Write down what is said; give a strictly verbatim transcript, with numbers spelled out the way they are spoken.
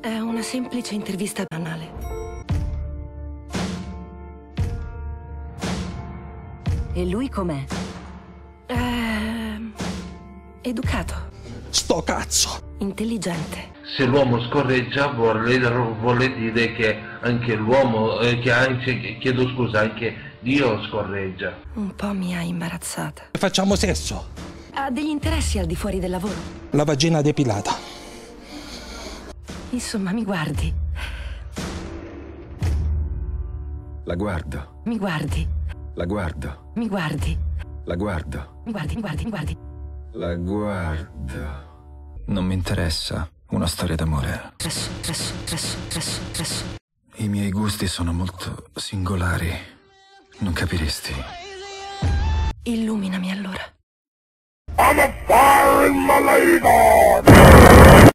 È una semplice intervista banale. E lui com'è? Ehm... Educato. Sto cazzo! Intelligente. Se l'uomo scorreggia vuole, vuole dire che anche l'uomo, eh, che anzi, chiedo scusa, anche Dio scorreggia. Un po' mi ha imbarazzata. Facciamo sesso. Ha degli interessi al di fuori del lavoro. La vagina depilata. Insomma, mi guardi. La guardo. Mi guardi. La guardo. Mi guardi. La guardo. Mi guardi, mi guardi, mi guardi. La guardo. Non mi interessa una storia d'amore. I miei gusti sono molto singolari. Non capiresti. Illuminami allora. I'm a fire in my